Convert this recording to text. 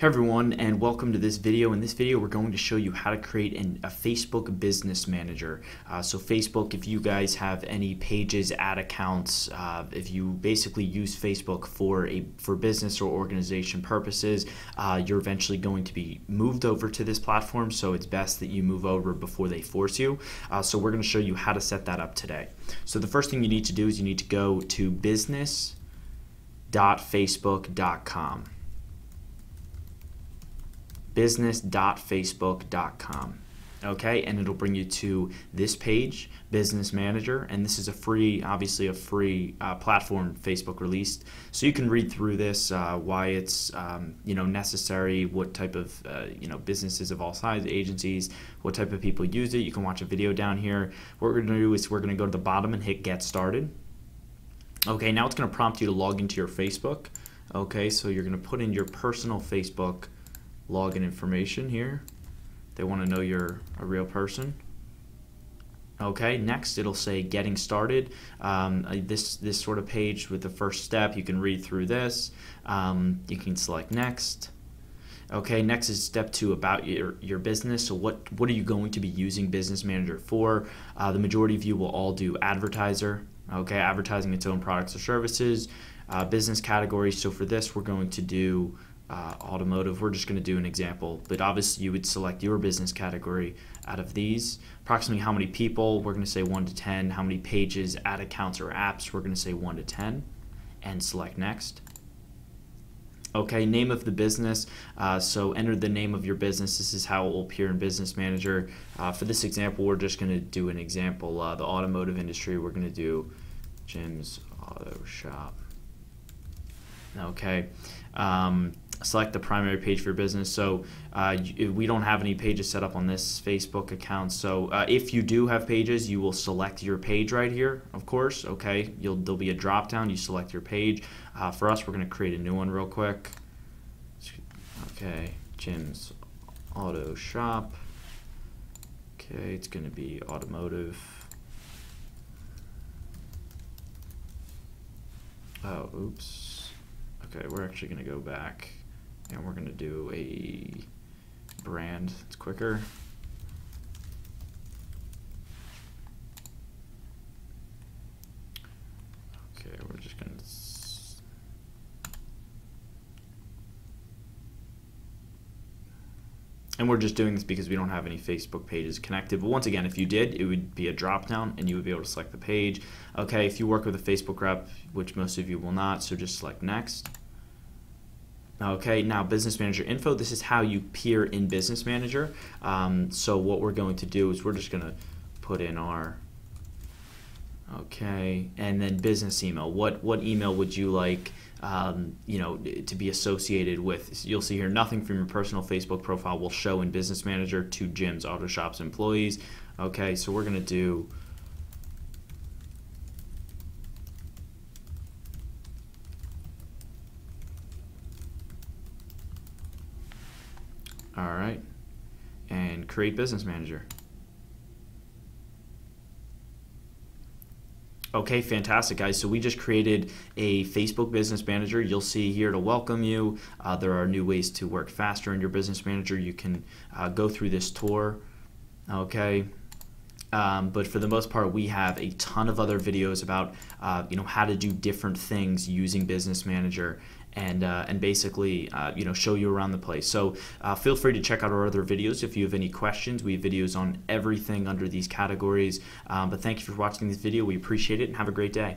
Hey everyone, and welcome to this video. In this video, we're going to show you how to create a Facebook Business Manager. So Facebook, if you guys have any pages, ad accounts, if you basically use Facebook for business or organization purposes, you're eventually going to be moved over to this platform. So it's best that you move over before they force you. So we're going to show you how to set that up today. So the first thing you need to do is you need to go to business.facebook.com. business.facebook.com. Okay, and it'll bring you to this page, Business Manager, and this is a free, obviously a free platform Facebook released. So you can read through this, why it's you know, necessary, what type of you know, businesses of all sizes, agencies, what type of people use it. You can watch a video down here. What we're gonna do is we're gonna go to the bottom and hit Get Started. Okay, now it's gonna prompt you to log into your Facebook. Okay, so you're gonna put in your personal Facebook login information here. They want to know you're a real person. Okay, next it'll say Getting Started. This sort of page with the first step, you can read through this. You can select Next. Okay, next is step 2, about your business. So what are you going to be using Business Manager for? The majority of you will all do advertiser. Okay, advertising its own products or services. Business categories, so for this we're going to do automotive. We're just going to do an example, but obviously you would select your business category out of these. Approximately how many people, we're going to say 1 to 10. How many pages, ad accounts, or apps, we're going to say 1 to 10, and select Next. Okay, name of the business, so enter the name of your business. This is how it will appear in Business Manager. For this example, we're just going to do an example, the automotive industry. We're going to do Jim's Auto Shop. Okay, select the primary page for your business. So we don't have any pages set up on this Facebook account. So if you do have pages, you will select your page right here, of course. Okay, there'll be a drop down. You select your page. For us, we're going to create a new one real quick. Okay, Jim's Auto Shop. Okay, it's going to be automotive. Oh, oops. Okay, we're actually going to go back. And we're going to do a brand. It's quicker. Okay, we're just going to. And we're just doing this because we don't have any Facebook pages connected. But once again, if you did, it would be a drop down and you would be able to select the page. Okay, if you work with a Facebook rep, which most of you will not, so just select Next. Okay, now Business Manager info. This is how you appear in Business Manager. So what we're going to do is we're just going to put in our, okay, and then business email. What email would you like, you know, to be associated with? You'll see here nothing from your personal Facebook profile will show in Business Manager to Jim's Auto Shop's employees. Okay, so we're going to do alright, and create Business Manager. Okay, fantastic guys. So we just created a Facebook Business Manager. You'll see here to welcome you. There are new ways to work faster in your Business Manager. You can go through this tour. Okay. But for the most part, we have a ton of other videos about you know, how to do different things using Business Manager, and basically you know, show you around the place. So feel free to check out our other videos if you have any questions. We have videos on everything under these categories. But thank you for watching this video. We appreciate it, and have a great day.